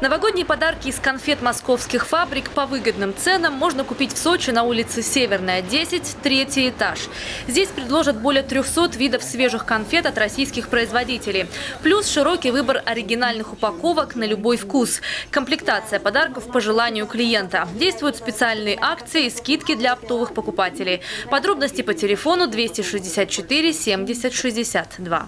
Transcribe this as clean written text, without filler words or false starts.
Новогодние подарки из конфет московских фабрик по выгодным ценам можно купить в Сочи на улице Северная, 10, третий этаж. Здесь предложат более 300 видов свежих конфет от российских производителей. Плюс широкий выбор оригинальных упаковок на любой вкус. Комплектация подарков по желанию клиента. Действуют специальные акции и скидки для оптовых покупателей. Подробности по телефону 264 70 62.